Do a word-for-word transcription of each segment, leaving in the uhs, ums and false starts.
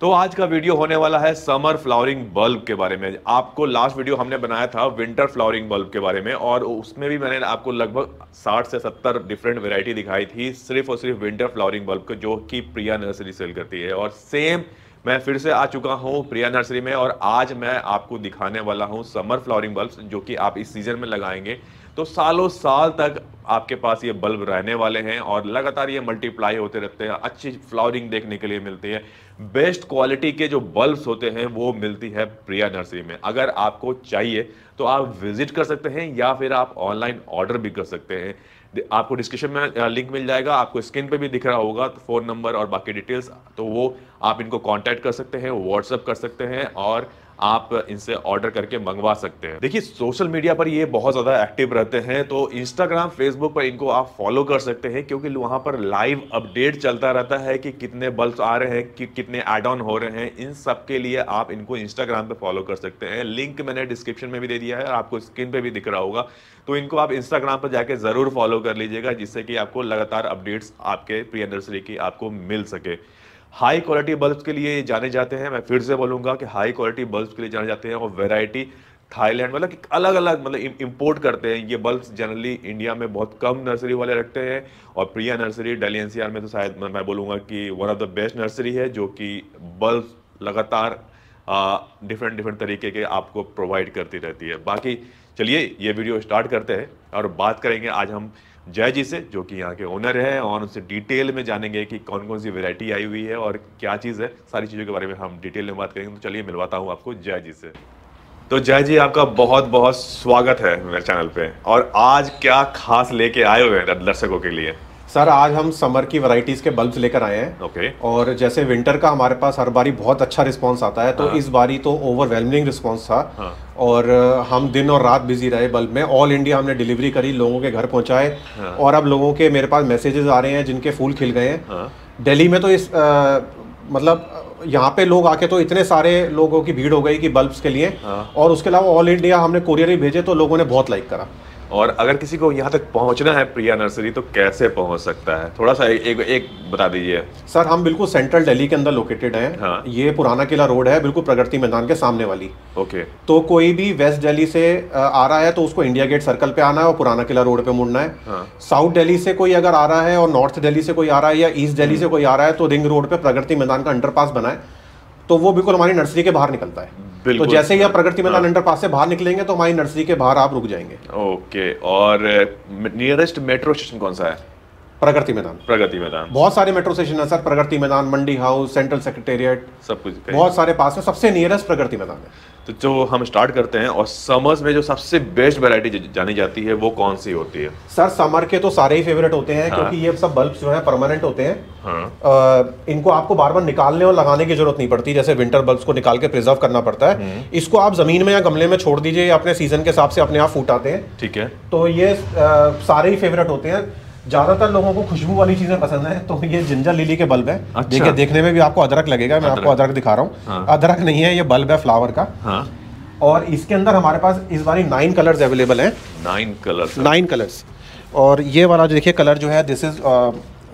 तो आज का वीडियो होने वाला है समर फ्लावरिंग बल्ब के बारे में। आपको लास्ट वीडियो हमने बनाया था विंटर फ्लावरिंग बल्ब के बारे में, और उसमें भी मैंने आपको लगभग साठ से सत्तर डिफरेंट वैरायटी दिखाई थी सिर्फ और सिर्फ विंटर फ्लावरिंग बल्ब के, जो कि प्रिया नर्सरी सेल करती है। और सेम मैं फिर से आ चुका हूँ प्रिया नर्सरी में, और आज मैं आपको दिखाने वाला हूँ समर फ्लावरिंग बल्ब जो कि आप इस सीजन में लगाएंगे तो सालों साल तक आपके पास ये बल्ब रहने वाले हैं और लगातार ये मल्टीप्लाई होते रहते हैं। अच्छी फ्लावरिंग देखने के लिए मिलती है, बेस्ट क्वालिटी के जो बल्ब्स होते हैं वो मिलती है प्रिया नर्सरी में। अगर आपको चाहिए तो आप विजिट कर सकते हैं या फिर आप ऑनलाइन ऑर्डर भी कर सकते हैं। आपको डिस्क्रिप्शन में लिंक मिल जाएगा, आपको स्क्रीन पे भी दिख रहा होगा तो फ़ोन नंबर और बाकी डिटेल्स, तो वो आप इनको कॉन्टैक्ट कर सकते हैं, व्हाट्सअप कर सकते हैं और आप इनसे ऑर्डर करके मंगवा सकते हैं। देखिए, सोशल मीडिया पर ये बहुत ज़्यादा एक्टिव रहते हैं, तो इंस्टाग्राम फेसबुक पर इनको आप फॉलो कर सकते हैं क्योंकि वहाँ पर लाइव अपडेट चलता रहता है कि कितने बल्ब्स आ रहे हैं, कि कितने ऐड ऑन हो रहे हैं। इन सब के लिए आप इनको इंस्टाग्राम पे फॉलो कर सकते हैं। लिंक मैंने डिस्क्रिप्शन में भी दे दिया है और आपको स्क्रीन पर भी दिख रहा होगा, तो इनको आप इंस्टाग्राम पर जाकर ज़रूर फॉलो कर लीजिएगा जिससे कि आपको लगातार अपडेट्स आपके प्रिया नर्सरी की आपको मिल सके। हाई क्वालिटी बल्ब्स के लिए जाने जाते हैं, मैं फिर से बोलूँगा कि हाई क्वालिटी बल्ब्स के लिए जाने जाते हैं और वैरायटी थाईलैंड मतलब कि अलग अलग मतलब इंपोर्ट करते हैं ये बल्ब्स। जनरली इंडिया में बहुत कम नर्सरी वाले रखते हैं और प्रिया नर्सरी दिल्ली एनसीआर में तो शायद मैं बोलूँगा कि one of the best nursery है जो कि बल्ब्स लगातार डिफरेंट डिफरेंट तरीके के आपको प्रोवाइड करती रहती है। बाकी चलिए ये वीडियो स्टार्ट करते हैं और बात करेंगे आज हम जय जी से जो कि यहाँ के ओनर हैं, और उनसे डिटेल में जानेंगे कि कौन कौन सी वैरायटी आई हुई है और क्या चीज़ है, सारी चीज़ों के बारे में हम डिटेल में बात करेंगे। तो चलिए मिलवाता हूँ आपको जय जी से। तो जय जी, आपका बहुत बहुत स्वागत है मेरे चैनल पे, और आज क्या खास लेके आए हुए हैं दर्शकों के लिए? सर, आज हम समर की वैरायटीज़ के बल्ब्स लेकर आए हैं। Okay okay. और जैसे विंटर का हमारे पास हर बारी बहुत अच्छा रिस्पांस आता है, तो हाँ। इस बारी तो ओवरवेलमिंग रिस्पांस था हाँ। और हम दिन और रात बिजी रहे बल्ब में। ऑल इंडिया हमने डिलीवरी करी, लोगों के घर पहुंचाए हाँ। और अब लोगों के मेरे पास मैसेजेस आ रहे हैं जिनके फूल खिल गए हैं हाँ। दिल्ली में तो इस आ, मतलब यहाँ पे लोग आके तो इतने सारे लोगों की भीड़ हो गई कि बल्ब्स के लिए हाँ। और उसके अलावा ऑल इंडिया हमने कोरियर भी भेजे तो लोगों ने बहुत लाइक करा। और अगर किसी को यहाँ तक पहुँचना है प्रिया नर्सरी तो कैसे पहुँच सकता है, थोड़ा सा एक एक बता दीजिए। सर, हम बिल्कुल सेंट्रल दिल्ली के अंदर लोकेटेड हैं हाँ। ये पुराना किला रोड है, बिल्कुल प्रगति मैदान के सामने वाली। ओके, तो कोई भी वेस्ट दिल्ली से आ रहा है तो उसको इंडिया गेट सर्कल पे आना है और पुराना किला रोड पे मुड़ना है हाँ। साउथ दिल्ली से कोई अगर आ रहा है और नॉर्थ दिल्ली से कोई आ रहा है या ईस्ट दिल्ली से कोई आ रहा है तो रिंग रोड पर प्रगति मैदान का अंडरपास बना है, तो वो बिल्कुल हमारी नर्सरी के बाहर निकलता है। तो जैसे ही आप प्रगति मैदान हाँ। अंडरपास से बाहर निकलेंगे तो हमारी नर्सरी के बाहर आप रुक जाएंगे। ओके, और नियरेस्ट मेट्रो स्टेशन कौन सा है? प्रगति मैदान। प्रगति मैदान बहुत सारे मेट्रो स्टेशन है sir, Pragati Maidan, Mandi house, central secretariat, सब कुछ बहुत सारे पास है, सबसे नियरेस्ट प्रगति मैदान है। तो जो हम स्टार्ट करते हैं, और समर्स में जो सबसे बेस्ट वैरायटी जानी जाती है वो कौन सी होती है? सर, समर के तो सारे ही फेवरेट होते हैं हाँ। क्योंकि ये सब बल्ब्स जो है परमानेंट होते हैं हाँ। आ, इनको आपको बार बार निकालने और लगाने की जरूरत नहीं पड़ती। जैसे विंटर बल्ब्स को निकाल के प्रिजर्व करना पड़ता है, इसको आप जमीन में या गमले में छोड़ दीजिए, अपने सीजन के हिसाब से अपने आप फूट आते हैं। ठीक है, तो ये सारे ही फेवरेट होते हैं। ज्यादातर लोगों को खुशबू वाली चीजें पसंद है, तो ये जिंजर लिली के बल्ब है। अच्छा। देखिए, देखने में भी आपको अदरक लगेगा, मैं अदरक। आपको अदरक दिखा रहा हूँ हाँ। अदरक नहीं है, ये बल्ब है फ्लावर का हाँ। और इसके अंदर हमारे पास इस बारी नाइन कलर्स अवेलेबल हैं। नाइन कलर्स नाइन कलर्स और ये वाला जो देखिए कलर जो है, दिस इज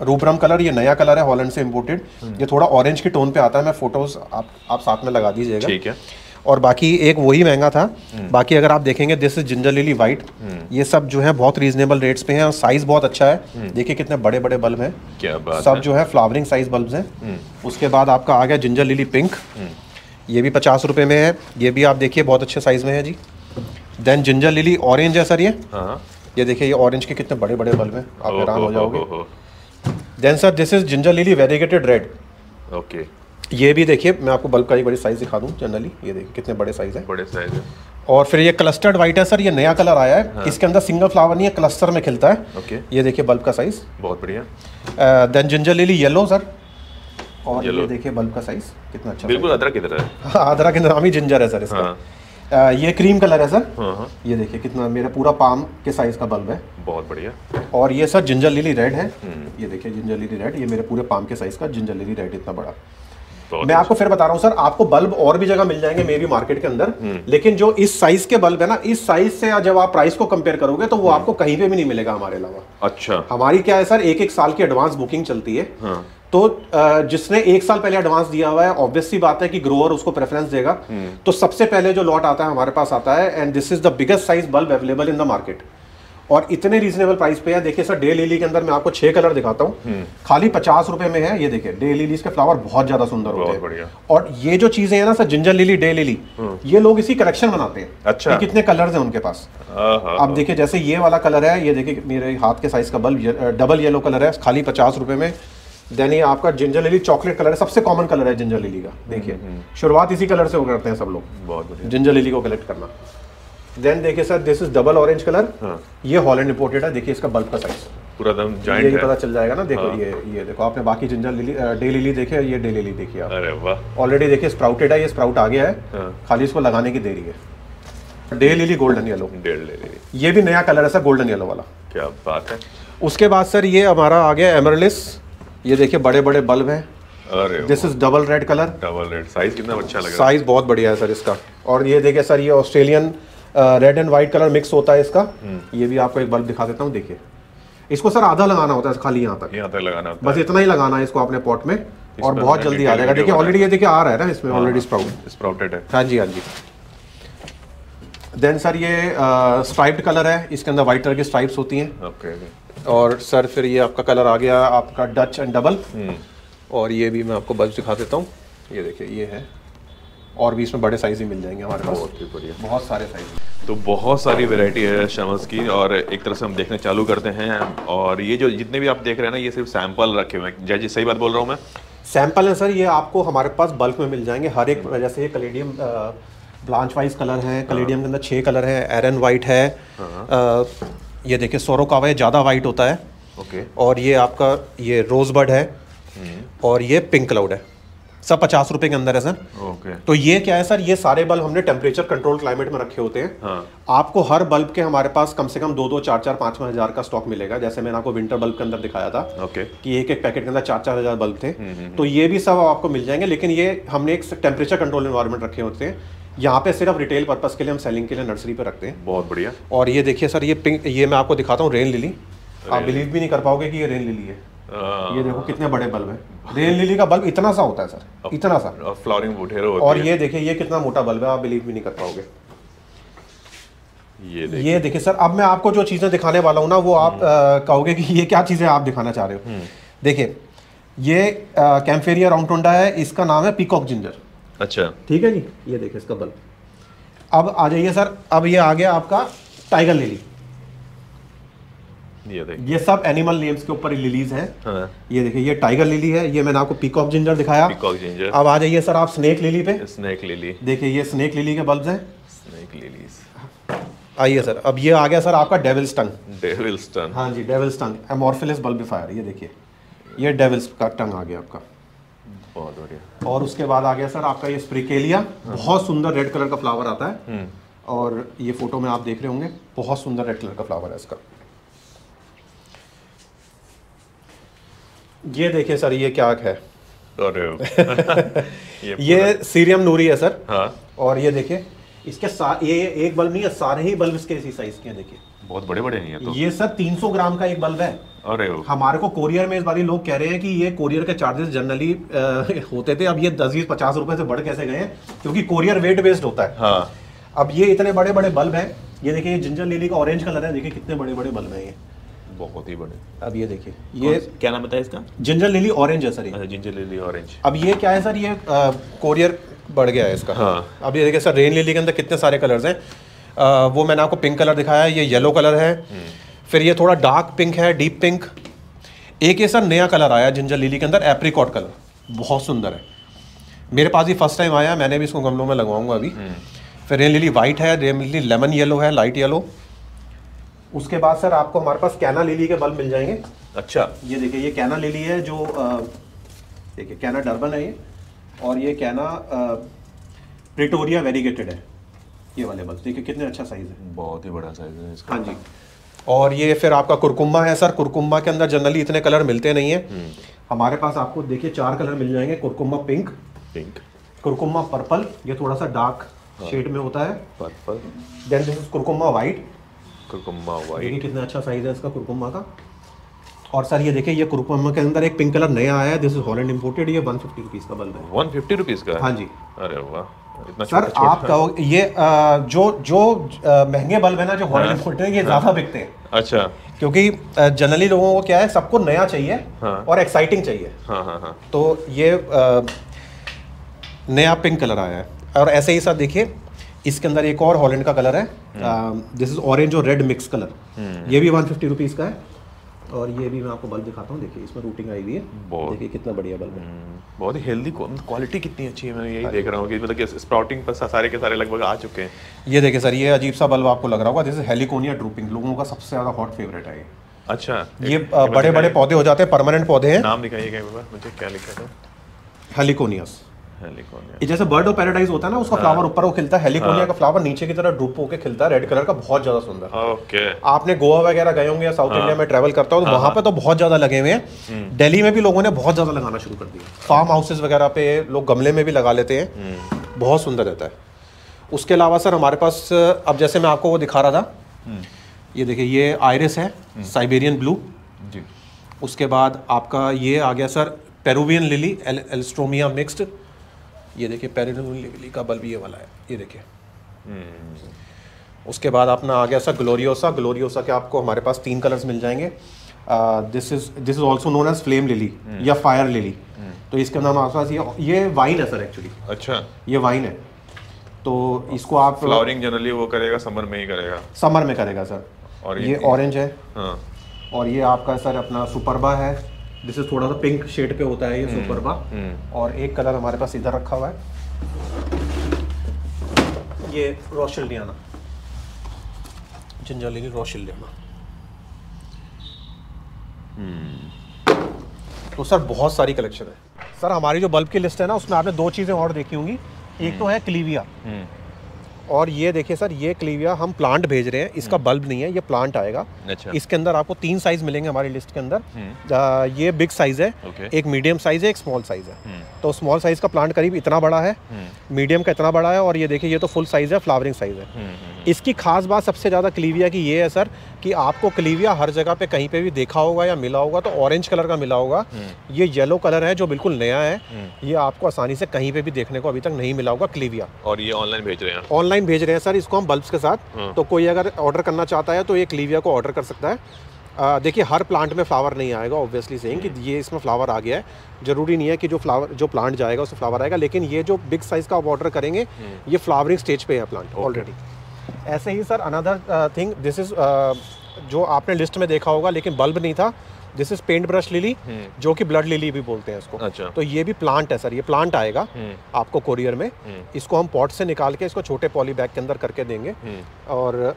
रूबरम कलर, ये नया कलर है, हॉलैंड से इम्पोर्टेड। ये थोड़ा ऑरेंज के टोन पे आता है। मैं फोटोज आप आप साथ में लगा दीजिएगा। ठीक है, और बाकी एक वही महंगा था। बाकी अगर आप देखेंगे, this is ginger lily white. ये सब जो है बहुत रीजनेबल रेट्स पे हैं और साइज बहुत अच्छा है। देखिए कितने बड़े बड़े बल्ब हैं, क्या बात सब है? जो है फ्लावरिंग साइज बल्ब्स हैं। उसके बाद आपका आ गया जिंजर लिली पिंक, ये भी पचास रुपये में है। ये भी आप देखिए बहुत अच्छे साइज में है जी। देन जिंजर लिली ऑरेंज है सर, ये ये देखिए, ये ऑरेंज के कितने बड़े बड़े बल्ब हैं, आप हैरान हो जाओगे। Then sir, this is ginger lily variegated red. Okay, ये भी देखिए, मैं आपको बल्ब का एक बड़ी साइज दिखा दूं। जनरली ये देखिए कितने बड़े साइज है, बड़े साइज है। और फिर ये क्लस्टर्ड वाइट है सर, ये नया कलर आया है हाँ। इसके अंदर सिंगल फ्लावर नहीं है, क्लस्टर में खिलता है। ओके, ये देखिए बल्ब का साइज बहुत बढ़िया। Then ginger lily yellow sir, और ये देखिए बल्ब का साइज कितना अच्छा, बिल्कुल अदरक की तरह है। अदरक का नाम ही जिंजर है सर इसका। ये क्रीम कलर है सर, ये देखिए कितना, मेरा पूरा पाम के साइज का बल्ब है, बहुत बढ़िया। और ये सर जिंजर लिली रेड है, ये देखिए जिंजर लिली रेड, ये मेरे पूरे पाम के साइज का जिंजर लिली रेड, इतना बड़ा। मैं आपको फिर बता रहा हूँ सर, आपको बल्ब और भी जगह मिल जाएंगे मेरी मार्केट के अंदर, लेकिन जो इस साइज के बल्ब है ना, इस साइज से जब आप प्राइस को कंपेयर करोगे तो वो आपको कहीं पे भी नहीं मिलेगा हमारे अलावा। अच्छा, हमारी क्या है सर, एक एक साल की एडवांस बुकिंग चलती है हाँ। तो जिसने एक साल पहले एडवांस दिया हुआ है, ऑब्वियसली बात है कि ग्रोअर उसको प्रेफरेंस देगा। तो सबसे पहले जो लॉट आता है हमारे पास आता है, and this is the biggest size bulb available in the market, और इतने रीजनेबल प्राइस पे है। देखिए सर, डे लिली के अंदर मैं आपको छह कलर दिखाता हूँ, खाली पचास रुपए में है। ये देखिए, डे लिलीज के फ्लावर बहुत ज्यादा सुंदर होते हैं, और ये जो चीजें हैं ना sir, ginger lily, day lily, ये लोग इसी कलेक्शन बनाते हैं। अच्छा, कितने कलर्स हैं उनके पास। आप देखिए, जैसे ये वाला कलर है, ये देखिए मेरे हाथ के साइज का बल्ब, डबल येलो कलर है, खाली पचास रुपए में। देन ये आपका जिंजर लिली चॉकलेट कलर है, सबसे कॉमन कलर है जिंजर लिली का। देखिए, शुरुआत इसी कलर से वो करते हैं सब लोग, बहुत बढ़िया जिंजर लिली को कलेक्ट करना। देन देखिए sir, this is double orange colour. हाँ। ये हॉलैंड इंपोर्टेड है। देखिए इसका बल्ब का साइज पूरा एकदम जायंट है, ये पता चल जाएगा ना। देखो हाँ। ये ये देखो, आपने बाकी जिंजर लिली, डे लिली देखे, ये डे लिली देखिए आप। अरे वाह, ऑलरेडी देखिए स्प्राउटेड है, ये स्प्राउट आ गया है। हाँ। खाली इसको लगाने की देरी है। डे लिली गोल्डन येलो, ये भी नया कलर है सर, गोल्डन येलो वाला। क्या बात है। उसके बाद सर ये हमारा आ गया एमरलिस, ये देखिए बड़े बड़े बल्ब है। This is double red colour, double red, size कितना अच्छा लग रहा है, साइज बहुत बढ़िया है सर इसका। और ये देखिए सर, ये Australian red and white colour mix होता है इसका। ये भी आपको एक बल्ब दिखा देता हूँ। देखिए इसको सर आधा लगाना होता है, खाली यहाँ तक, यहाँ तक लगाना होता है, बस इतना ही लगाना है इसको आपने पॉट में, और बहुत जल्दी आ जाएगा। देखिए ऑलरेडी ये देखिए आ रहा है ना इसमें, ऑलरेडी स्प्राउट स्प्राउटेड है। हाँ जी, हाँ जी। देन सर ये स्ट्राइप्ड कलर है, इसके अंदर वाइट कलर की स्ट्राइप्स होती हैं। और सर फिर ये आपका कलर आ गया आपका डच एंड डबल, और ये भी मैं आपको बल्ब दिखा देता हूँ। ये देखिए ये है, और भी इसमें बड़े साइज ही मिल जाएंगे हमारे पास, बहुत, बहुत सारे साइज। तो बहुत सारी वैरायटी है शमस की, और एक तरह से हम देखना चालू करते हैं। और ये जो जितने भी आप देख रहे हैं ना, ये सिर्फ सैंपल रखे हुए हैं। जय सही बात बोल रहा हूँ मैं, सैंपल है सर। ये आपको हमारे पास बल्क में मिल जाएंगे हर एक। जैसे कलेडियम ब्लांच वाइज कलर हैं, कलेडियम के अंदर छः कलर हैं, एरन वाइट है, ये देखिए सोरोकावा ज़्यादा वाइट होता है ओके, और ये आपका ये रोजबर्ड है, और ये पिंक क्लाउड है। सब पचास रुपए के अंदर है सर ओके। तो ये क्या है सर, ये सारे बल्ब हमने टेम्परेचर कंट्रोल क्लाइमेट में रखे होते हैं। हाँ। आपको हर बल्ब के हमारे पास कम से कम दो दो चार चार पाँच पाँच हज़ार का स्टॉक मिलेगा। जैसे मैंने आपको विंटर बल्ब के अंदर दिखाया था ओके, कि एक एक पैकेट के अंदर चार चार हज़ार बल्ब थे। तो ये भी सब आपको मिल जाएंगे, लेकिन ये हमने एक टेम्परेचर कंट्रोल इन्वायरमेंट रखे होते हैं। यहाँ पे सिर्फ रिटेल पर्पज़ के लिए, हम सेलिंग के लिए नर्सरी पर रखते हैं। बहुत बढ़िया। और ये देखिए सर, ये पिंक, ये मैं आपको दिखाता हूँ रेन लिली। आप बिलीव भी नहीं कर पाओगे कि ये रेन लिली है। ये देखो कितने बड़े बल्ब है। रेन लिली का बल्ब इतना सा होता है सर, इतना सा, और फ्लावरिंग बहुत ढेर होती है। और ये देखिए ये कितना मोटा बल्ब है, आप बिलीव भी नहीं कर पाओगे। ये देखिए, ये देखिए सर, अब मैं आपको जो चीजें दिखाने वाला हूँ ना, वो आप कहोगे कि ये क्या चीजें आप दिखाना चाह रहे हो। देखिए ये कैम्फेरिया राउंडटोंडा है, इसका नाम है पीकॉक जिंजर। अच्छा, ठीक है जी। ये देखिए इसका बल्ब। अब आ जाइए सर, अब ये आ गया आपका टाइगर लिली। ये देखिए ये सब एनिमल नेम्स के ऊपर लिलीज हैं। हाँ। ये देखिए ये टाइगर लिली है, ये मैंने आपको पीकॉक जिंजर दिखाया, पीकॉक जिंजर। अब आ जाइए सर आप स्नेक लिली पे। स्नेक लिली देखिए, ये स्नेक लिली के बल्ब्स हैं, स्नेक लिलीज। आइए सर, अब ये आ गया सर आपका डेविल्स टंग। डेविल्स टंग, हाँ जी, डेविल्स टंग, एमोर्फिलस बल्बिफायर। ये देखिए ये डेविल्स का टंग आ गया आपका, बहुत बढ़िया। और उसके बाद आ गया सर आपका ये स्प्रिकेलिया, बहुत सुंदर रेड कलर का फ्लावर आता है, और ये फोटो में आप देख रहे होंगे, बहुत सुंदर रेड कलर का फ्लावर है इसका। ये देखिए सर, ये क्या है, ये, ये सीरियम नूरी है सर। हाँ। और ये देखिए इसके साथ, ये एक बल्ब नहीं है, सारे ही बल्ब इसके इसी साइज के हैं। देखिए बहुत बड़े बड़े हैं तो। ये सर तीन सौ ग्राम का एक बल्ब है। अरे हमारे को कोरियर में इस बार लोग कह रहे हैं कि ये कोरियर के चार्जेस जनरली होते थे, अब ये दस बीस पचास रुपए से बढ़ कैसे गए, क्योंकि कोरियर वेट बेस्ड होता है। हाँ। अब ये इतने बड़े बड़े बल्ब है। ये देखिए जिंजर लिली का ऑरेंज कलर है, देखिए कितने बड़े बड़े बल्ब है ये, बहुत ही बड़े। अब ये देखिए ये क्या नाम बताया इसका, जिंजर लिली ऑरेंज है सर। अच्छा, जिंजर लिली ऑरेंज। अब ये क्या है सर, ये आ, कोरियर बढ़ गया है इसका। हाँ। अब ये देखिए सर रेन लिली के अंदर कितने सारे कलर्स हैं। आ, वो मैंने आपको पिंक कलर दिखाया, ये येलो कलर है, फिर ये थोड़ा डार्क पिंक है, डीप पिंक। एक ये सर नया कलर आया जिंजर लिली के अंदर, एप्रिकॉट कलर, बहुत सुंदर है। मेरे पास ये फर्स्ट टाइम आया, मैंने भी इसको गमलों में लगवाऊंगा अभी। फिर रेन लिली वाइट है, रेन लिली लेमन येलो है, लाइट येलो। उसके बाद सर आपको हमारे पास कैना लिली के बल्ब मिल जाएंगे। अच्छा, ये देखिए ये कैना लिली है, जो देखिए कैना डर्बन है ये, और ये कैना प्रिटोरिया वेरीगेटेड है। ये वाले बल्ब देखिए कितने अच्छा साइज है, बहुत ही बड़ा साइज है इसका। हाँ जी। और ये फिर आपका कुरकुमा है सर। कुरकुमा के अंदर जनरली इतने कलर मिलते नहीं है, हमारे पास आपको देखिए चार कलर मिल जाएंगे। Curcuma pink, pink curcuma purple, ये थोड़ा सा डार्क शेड में होता है purple. Then this is curcuma white, curcuma white, कितना अच्छा साइज है इसका कुरकुमा का। और सर ये देखिए ये कुरुकोमा के अंदर एक पिंक कलर नया आया है, दिस इज हॉलैंड इंपोर्टेड, ये वन फिफ्टी रुपीस का बल्ब है। वन फिफ्टी रुपीस का? हाँ जी। अरे वाह, इतना छोटा छोटा। सर आप कहोगे ये जो जो महंगे बल्ब है ना जो हॉलैंड इंपोर्टेड है ये ज्यादा बिकते हैं। अच्छा, क्योंकि जनरली लोगों को क्या है सबको नया चाहिए और एक्साइटिंग चाहिए, तो ये नया पिंक कलर आया है। और ऐसे ही सर देखिए इसके अंदर एक और हॉलैंड का कलर है, दिस इज ऑरेंज और रेड मिक्स कलर, ये भी वन फिफ्टी रुपीज़ का है। और ये भी मैं आपको बल्ब दिखाता हूँ, देखिए इसमें रूटिंग आई हुई है, देखिए कितना बढ़िया बल्ब है, बहुत ही हेल्दी, क्वालिटी कितनी अच्छी है। मैं यही देख रहा हूँ कि मतलब कि स्प्राउटिंग पर सारे के सारे लगभग आ चुके हैं। ये देखिए सर ये अजीब सा बल्ब आपको लग रहा होगा, जैसे हेलिकोनिया ड्रूपिंग लोगों का सबसे ज़्यादा हॉट फेवरेट है ये। अच्छा, ये बड़े बड़े पौधे हो जाते हैं, परमानेंट पौधे हैं। नाम दिखाइए मुझे, क्या लिखा था? हेलिकोनियस। जैसे बर्ड ऑफ पैराडाइज होता है ना उसका फ्लावर ऊपर वो खिलता है, हेलिकोनिया का फ्लावर नीचे की तरह ड्रूप होके खिलता है, रेड कलर का, बहुत ज्यादा सुंदर। ओके, आपने गोवा वगैरह गए होंगे या साउथ इंडिया में ट्रैवल करता हो तो वहाँ पे तो बहुत ज्यादा लगे हुए हैं, दिल्ली में भी लोगों ने बहुत ज्यादा लगाना शुरू कर दिया, फार्म हाउसेज वगैरह पे लोग गमले में भी लगा लेते हैं, बहुत सुंदर रहता है। उसके अलावा सर हमारे पास अब जैसे मैं आपको वो दिखा रहा था, ये देखिए ये आयरिस है साइबेरियन ब्लू जी। उसके बाद आपका ये आ गया sir Peruvian lily alstroemeria mixed, ये देखिए पेरिनल लिली का बल्ब ये वाला है, ये देखिए। hmm. उसके बाद अपना आ गया सर ग्लोरियोसा। ग्लोरियोसा के आपको हमारे पास तीन कलर्स मिल जाएंगे, this is this is also known as flame lily या फायर लिली। hmm. तो इसका नाम आसपास ये ये वाइन है सर एक्चुअली। अच्छा, ये वाइन है, तो इसको आप फ्लावरिंग जनरली वो करेगा समर में ही करेगा, समर में करेगा सर। और ये ऑरेंज है। हाँ। और ये आपका सर अपना सुपरबा है, दिस इज थोड़ा सा पिंक शेड पे होता है ये सुपरबा। और एक कलर हमारे पास इधर रखा हुआ है, ये रोशेलियाना, जिंजर लिली रोशेलियाना। तो सर बहुत सारी कलेक्शन है। सर हमारी जो बल्ब की लिस्ट है ना उसमें आपने दो चीज़ें और देखी होंगी, एक तो है क्लीविया, और ये देखिए सर ये क्लीविया हम प्लांट भेज रहे हैं, इसका बल्ब नहीं है, ये प्लांट आएगा। अच्छा। इसके अंदर आपको तीन साइज मिलेंगे हमारी लिस्ट के अंदर, आ, ये बिग साइज है, एक मीडियम साइज है, एक स्मॉल साइज है। तो स्मॉल साइज का प्लांट करीब इतना बड़ा है, मीडियम का इतना बड़ा है, और ये देखिए ये तो फुल साइज है, फ्लावरिंग साइज है। इसकी खास बात सबसे ज़्यादा क्लीविया की ये है सर कि आपको क्लीविया हर जगह पे कहीं पे भी देखा होगा या मिला होगा तो ऑरेंज कलर का मिला होगा, ये येलो कलर है जो बिल्कुल नया है, ये आपको आसानी से कहीं पे भी देखने को अभी तक नहीं मिला होगा क्लीविया। और ये ऑनलाइन भेज रहे हैं? ऑनलाइन भेज रहे हैं सर इसको हम बल्ब्स के साथ, तो कोई अगर ऑर्डर करना चाहता है तो ये क्लीविया को ऑर्डर कर सकता है। देखिए हर प्लांट में फ्लावर नहीं आएगा ऑब्वियसली, सेइंग कि ये इसमें फ्लावर आ गया है, ज़रूरी नहीं है कि जो फ्लावर जो प्लांट जाएगा उससे फ्लावर आएगा, लेकिन ये जो बिग साइज़ का आप ऑर्डर करेंगे ये फ्लावरिंग स्टेज पर है प्लांट ऑलरेडी। ऐसे ही sir another thing, this is जो आपने लिस्ट में देखा होगा लेकिन बल्ब नहीं था, this is paint brush lily, जो कि ब्लड लिली भी बोलते हैं इसको। अच्छा। तो ये भी प्लांट है सर, ये प्लांट आएगा आपको कोरियर में, इसको हम पॉट से निकाल के इसको छोटे पॉली बैग के अंदर करके देंगे। और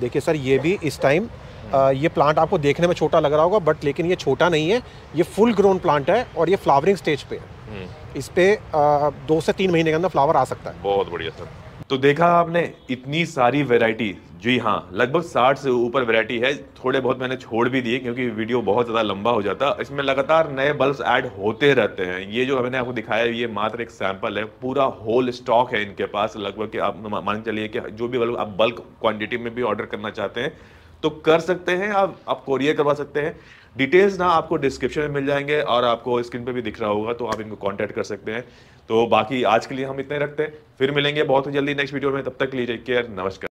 देखिए सर ये भी इस टाइम ये प्लांट आपको देखने में छोटा लग रहा होगा बट लेकिन ये छोटा नहीं है, ये फुल ग्रोन प्लांट है और ये फ्लावरिंग स्टेज पे है, इस पर दो से तीन महीने के अंदर फ्लावर आ सकता है। बहुत बढ़िया सर, तो देखा आपने इतनी सारी वैरायटी, जी हाँ लगभग साठ से ऊपर वैरायटी है, थोड़े बहुत मैंने छोड़ भी दिए क्योंकि वीडियो बहुत ज़्यादा लंबा हो जाता, इसमें लगातार नए बल्ब्स ऐड होते रहते हैं। ये जो मैंने आपको दिखाया ये मात्र एक सैंपल है, पूरा होल स्टॉक है इनके पास लगभग, कि आप मान चलिए कि जो भी बल्ब आप बल्क क्वान्टिटी में भी ऑर्डर करना चाहते हैं तो कर सकते हैं, आप आप कोरियर करवा सकते हैं। डिटेल्स ना आपको डिस्क्रिप्शन में मिल जाएंगे और आपको स्क्रीन पे भी दिख रहा होगा, तो आप इनको कांटेक्ट कर सकते हैं। तो बाकी आज के लिए हम इतने रखते हैं, फिर मिलेंगे बहुत जल्दी नेक्स्ट वीडियो में, तब तक लीजिए केयर, नमस्कार।